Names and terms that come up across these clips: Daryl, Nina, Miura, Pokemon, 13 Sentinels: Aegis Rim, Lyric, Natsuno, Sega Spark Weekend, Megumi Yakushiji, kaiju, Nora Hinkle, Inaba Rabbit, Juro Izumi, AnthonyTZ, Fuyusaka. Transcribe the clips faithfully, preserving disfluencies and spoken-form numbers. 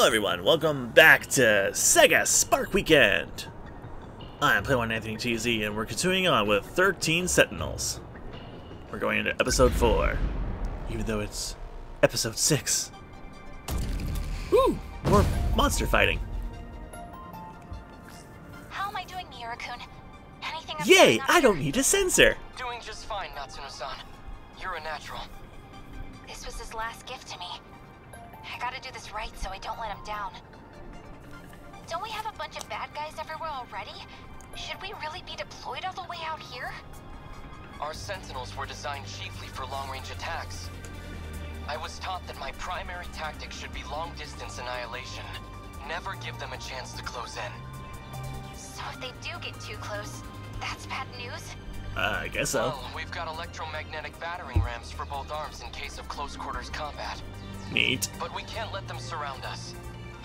Hello everyone, welcome back to Sega Spark Weekend! I'm PlayOne Anthony T Z and we're continuing on with thirteen Sentinels. We're going into episode four, even though it's episode six. Woo! More monster fighting! How am I doing, Miura-kun? Anything I'm Yay! Not I don't need a sensor! Doing just fine, Natsuno-san. You're a natural. This was his last gift to me. I gotta do this right so I don't let him down. Don't we have a bunch of bad guys everywhere already? Should we really be deployed all the way out here? Our sentinels were designed chiefly for long-range attacks. I was taught that my primary tactic should be long-distance annihilation. Never give them a chance to close in. So if they do get too close, that's bad news? Uh, I guess so. Well, we've got electromagnetic battering rams for both arms in case of close-quarters combat. Neat. But we can't let them surround us.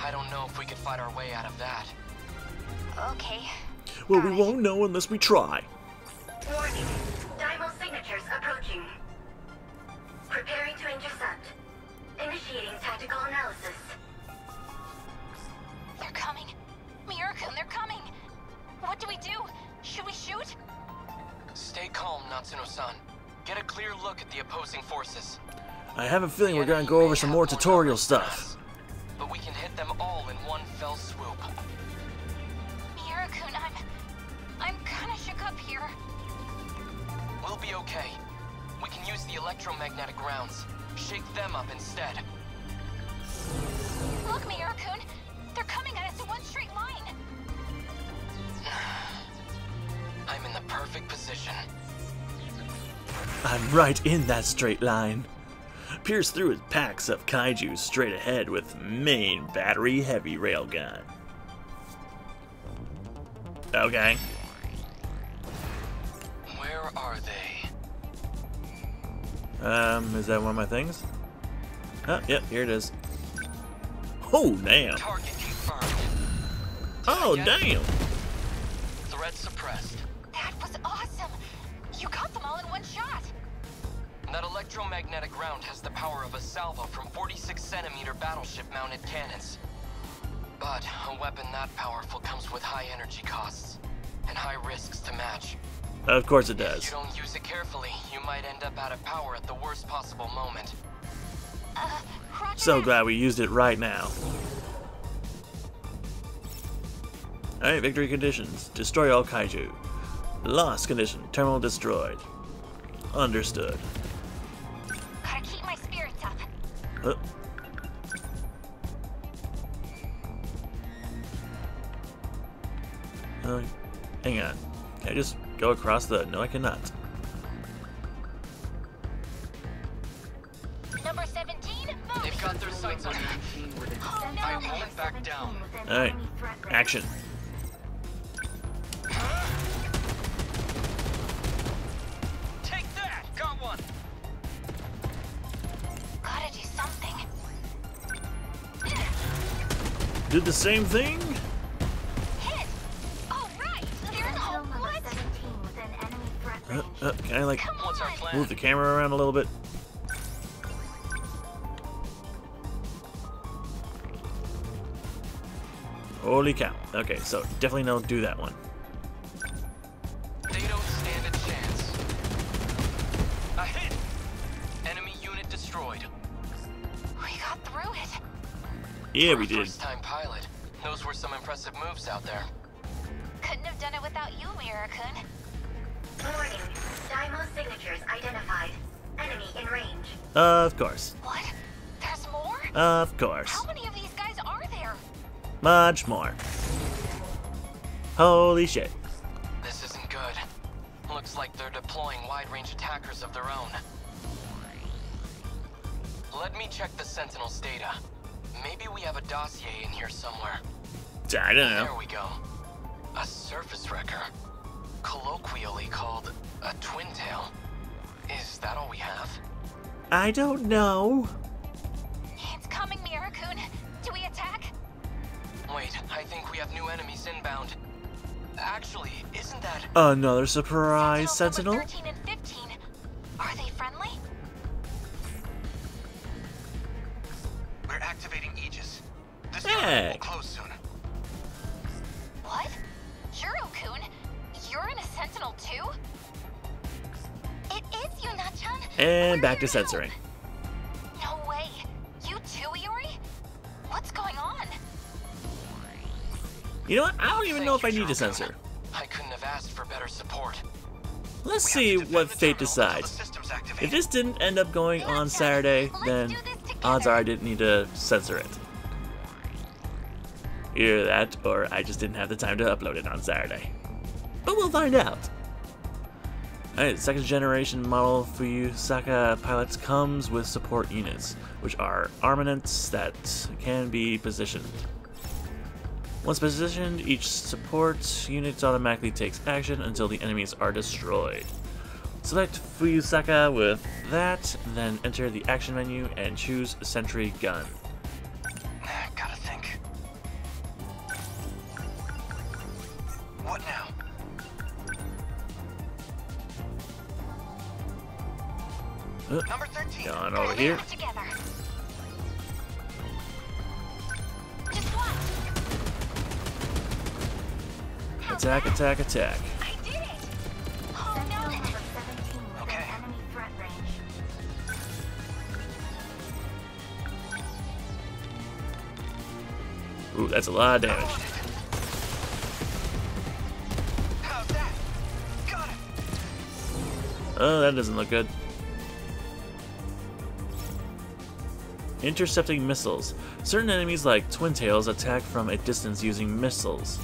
I don't know if we could fight our way out of that. Okay. Well, we won't know unless we try. Warning. Dimal signatures approaching. Preparing to intercept. Initiating tactical analysis. They're coming. Miura-kun, they're coming. What do we do? Should we shoot? Stay calm, Natsuno-san. Get a clear look at the opposing forces. I have a feeling we're gonna go over some more tutorial stuff. But we can hit them all in one fell swoop. Miura-kun, I'm... I'm kinda shook up here. We'll be okay. We can use the electromagnetic rounds. Shake them up instead. Look, Miura-kun! They're coming at us in one straight line! I'm in the perfect position. I'm right in that straight line. Pierce through his packs of kaiju straight ahead with main battery heavy railgun. Okay. Where are they? Um, is that one of my things? Oh, yep, here it is. Oh, damn. Target confirmed. Oh, damn. Threat suppressed. That was awesome. You got them all in one shot. That electromagnetic round has the power of a salvo from forty-six centimeter battleship-mounted cannons. But a weapon that powerful comes with high energy costs and high risks to match. Of course it does. If you don't use it carefully, you might end up out of power at the worst possible moment. Uh, so glad we used it right now. Alright, victory conditions. Destroy all kaiju. Lost condition. Terminal destroyed. Understood. Uh. Uh, hang on. Can I just go across the... No, I cannot. Number seventeen, they've got their sights on me. Oh, no. I won't back down. Alright. Action. Take that! Got one! Did the same thing? Hit. All right. What? Uh, uh, can I like move the camera around a little bit? Holy cow. Okay, so definitely don't do that one. They don't stand a chance. A hit. Enemy unit destroyed. We got through it. Yeah, we did. Those were some impressive moves out there. Couldn't have done it without you, Miura-kun. Warning. Dymo signatures identified. Enemy in range. Of course. What? There's more? Of course. How many of these guys are there? Much more. Holy shit. This isn't good. Looks like they're deploying wide-range attackers of their own. Let me check the Sentinel's data. Maybe we have a dossier in here somewhere. I don't know. There we go. A surface wrecker. Colloquially called a twin tail. Is that all we have? I don't know. It's coming, Miura-kun. Do we attack? Wait, I think we have new enemies inbound. Actually, isn't that... Another surprise sentinel? Sentinel? thirteen and fifteen. Are they friendly? We're activating Aegis. This back. We'll close soon. What? Juro-kun? You're in a Sentinel too? It is you, Natchan. And back to censoring. No way. You too, Yuri? What's going on? You know what? I don't even know if I need to censor. I couldn't have asked for better support. Let's see what fate decides. If this didn't end up going on Saturday, then odds are I didn't need to censor it. Either that, or I just didn't have the time to upload it on Saturday. But we'll find out. Alright, second generation model Fuyusaka pilots comes with support units, which are armaments that can be positioned. Once positioned, each support unit automatically takes action until the enemies are destroyed. Select Fuyusaka with that, then enter the action menu and choose Sentry Gun. Gotta think. What now? Uh, Number thirteen. Gone over here. Attack, attack, attack. I did it. Oh, no. Okay. Enemy threat range. Ooh, that's a lot of damage. How's that? Got it. Oh, that doesn't look good. Intercepting missiles. Certain enemies like Twin Tails attack from a distance using missiles.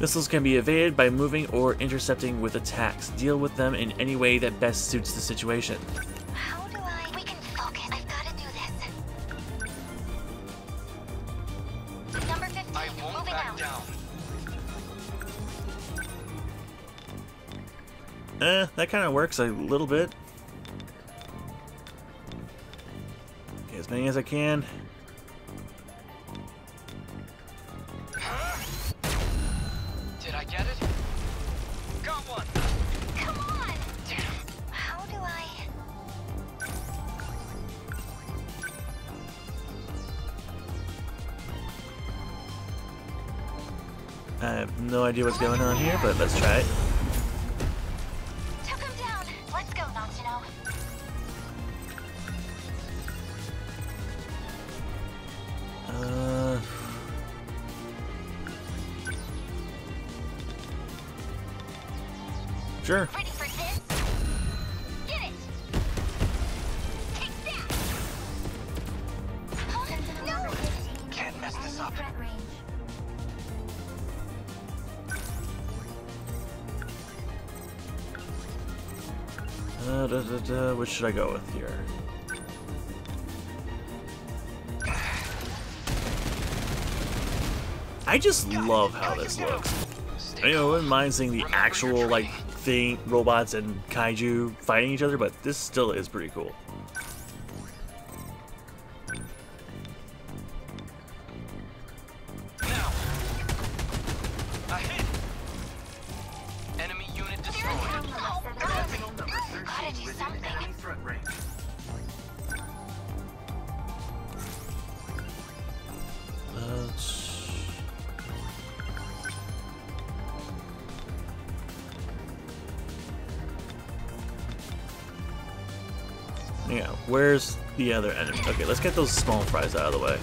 Missiles can be evaded by moving or intercepting with attacks. Deal with them in any way that best suits the situation. How do I... We can focus. I've got to do this. Number fifteen, I won't moving back out. Down. Eh, that kind of works a little bit. Get as many as I can. I have no idea what's going on here, but let's try it. Took him down. Let's go, Natsuno. Uh. Sure. Ready for this? Get it. Take that. No. Can't mess this up. Uh, da, da, da. Which should I go with here? I just love how this looks. I mean, I wouldn't mind seeing the actual like thing, robots and kaiju fighting each other, but this still is pretty cool. Yeah, where's the other enemy? Okay, let's get those small fries out of the way.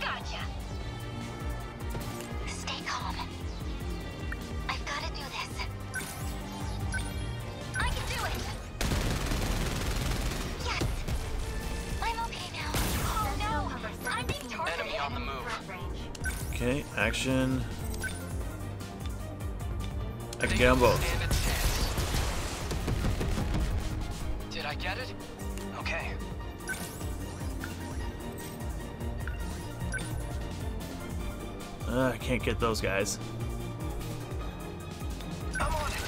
Gotcha. Stay calm. I've got to do this. I can do it. Yes. I'm okay now. Oh no, I'm being targeted. Enemy on the move. Okay, action. I can get them both. I get it? Okay. Uh, I can't get those guys. I'm on it.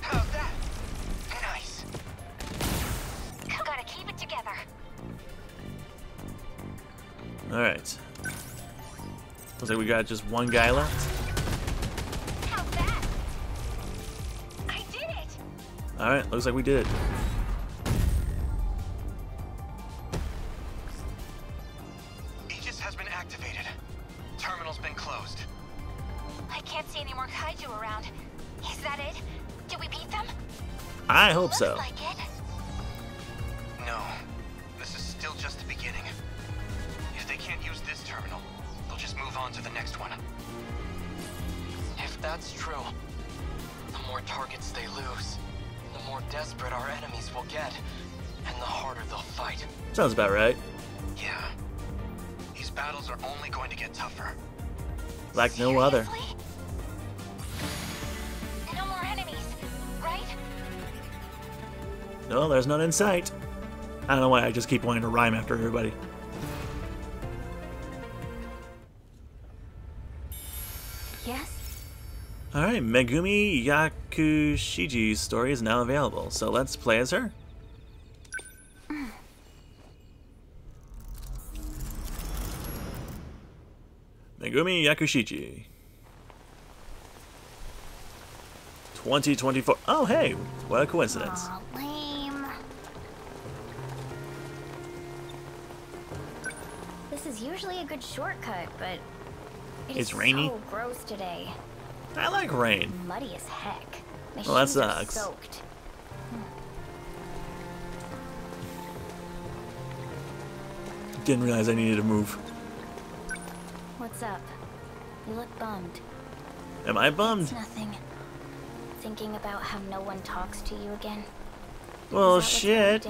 How's that? Nice. Gotta keep it together. Alright. Looks like we got just one guy left. Alright, looks like we did it. activated. Terminal's been closed. I can't see any more kaiju around. Is that it? Did we beat them? I hope Looks so. Like it. No. This is still just the beginning. If they can't use this terminal, they'll just move on to the next one. If that's true, the more targets they lose, the more desperate our enemies will get, and the harder they'll fight. Sounds about right. Yeah. These battles are only going to get tougher. Like no other. No more enemies, right? No, there's none in sight. I don't know why I just keep wanting to rhyme after everybody. Yes? Alright, Megumi Yakushiji's story is now available, so let's play as her. Mm. Megumi Yakushiji. twenty twenty-four. Oh, hey! What a coincidence. Aww, lame. This is usually a good shortcut, but it it's is rainy. So gross today. I like rain. Muddy as heck. My well, that sucks. Soaked. Didn't realize I needed to move. What's up? You look bummed. Am I bummed? It's nothing. Thinking about how no one talks to you again. Well, shit.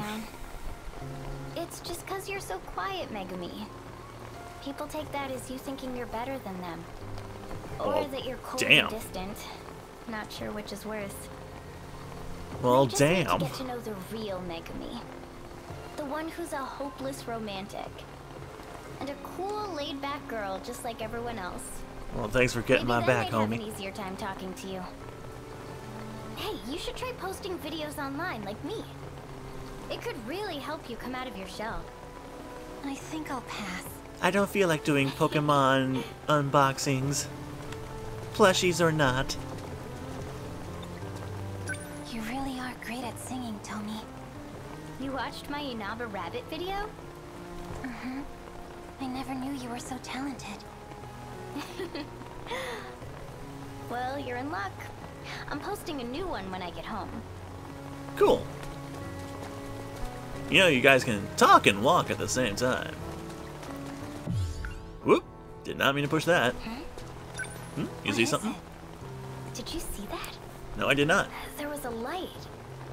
It's just because you're so quiet, Megumi. People take that as you thinking you're better than them. Or oh, that you're cold damn. And distant. Not sure which is worse. Well, just damn. Need to get to know the real Megumi. The one who's a hopeless romantic. And a cool, laid-back girl just like everyone else. Well, thanks for getting Maybe my back, homie. Maybe I have an easier time talking to you. Hey, you should try posting videos online like me. It could really help you come out of your shell. I think I'll pass. I don't feel like doing Pokemon unboxings. Plushies or not. You really are great at singing, Tommy. You watched my Inaba Rabbit video? Mm-hmm. I never knew you were so talented. Well, you're in luck. I'm posting a new one when I get home. Cool. You know, you guys can talk and walk at the same time. Whoop! Did not mean to push that. Huh? Hmm? You see something? Did you see that? No, I did not. There was a light.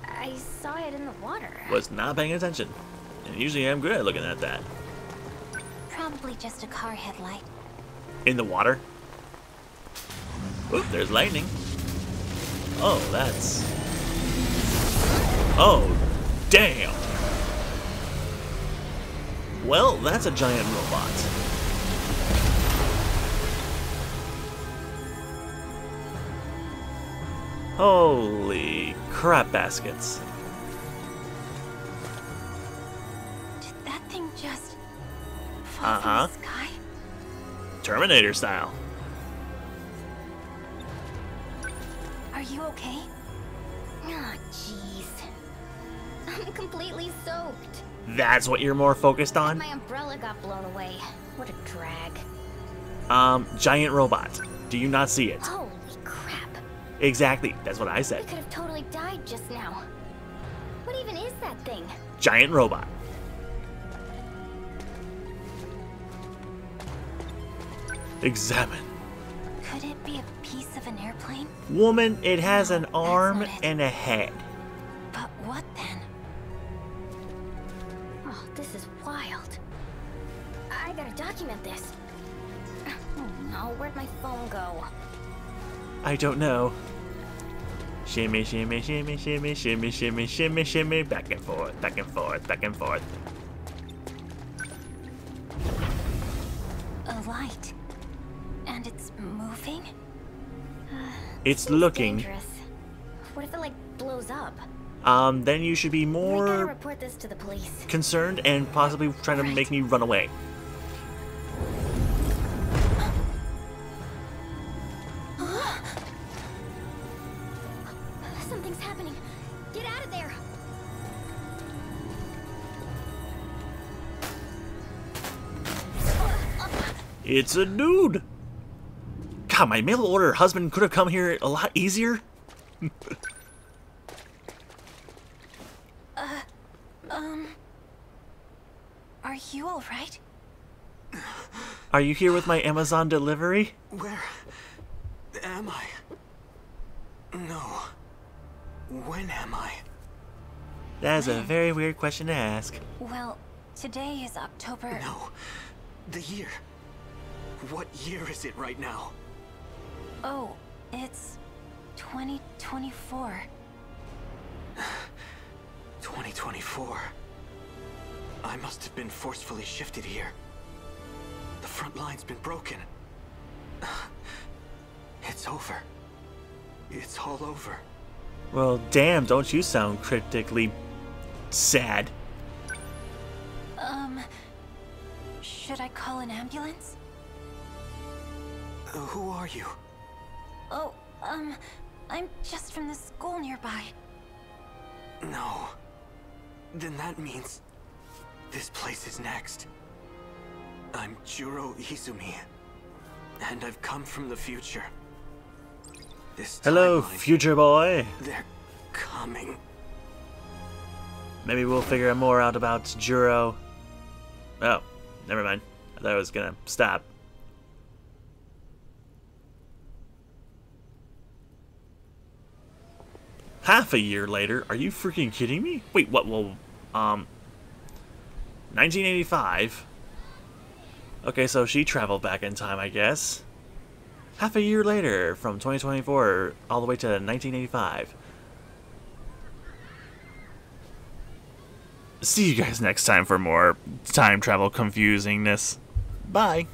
I saw it in the water. Was not paying attention. And usually I'm good at looking at that. Probably just a car headlight. In the water? Whoop! There's lightning. Oh, that's... Oh, damn! Well, that's a giant robot. Holy crap baskets. Did that thing just fall uh-huh. from the sky? Terminator style. Are you okay? Ah, jeez. I'm completely soaked. That's what you're more focused on? My umbrella got blown away. What a drag. Um, giant robot. Do you not see it? Holy crap. Exactly. That's what I said. We could have totally died just now. What even is that thing? Giant robot. Examine. Could it be a piece of an airplane? Woman, it has an arm and a head. But what then? Oh, this is wild. I gotta document this. Oh no, where'd my phone go? I don't know. Shimmy, shimmy, shimmy, shimmy, shimmy, shimmy, shimmy, shimmy, back and forth, back and forth, back and forth. A light. And it's moving? Uh, it's looking. Dangerous. What if it like blows up? Um, then you should be more we gotta report this to the police. Concerned and possibly trying right. to make me run away. Something's happening. Get out of there. It's a dude! God, my mail-order husband could have come here a lot easier. uh, um... Are you alright? Are you here with my Amazon delivery? Where am I? No. When am I? That is a very weird question to ask. Well, today is October... No. The year. What year is it right now? Oh, it's... twenty twenty-four. twenty twenty-four. I must have been forcefully shifted here. The front line's been broken. It's over. It's all over. Well, damn, don't you sound cryptically sad. Um, should I call an ambulance? Uh, who are you? Oh, um, I'm just from the school nearby. No. Then that means... this place is next. I'm Juro Izumi, and I've come from the future. This Hello, timeline, future boy. They're coming. Maybe we'll figure more out about Juro. Oh, never mind. I thought I was gonna stop. Half a year later? Are you freaking kidding me? Wait, what? Well, um... nineteen eighty-five. Okay, so she traveled back in time, I guess. Half a year later, from twenty twenty-four all the way to nineteen eighty-five. See you guys next time for more time travel confusingness. Bye!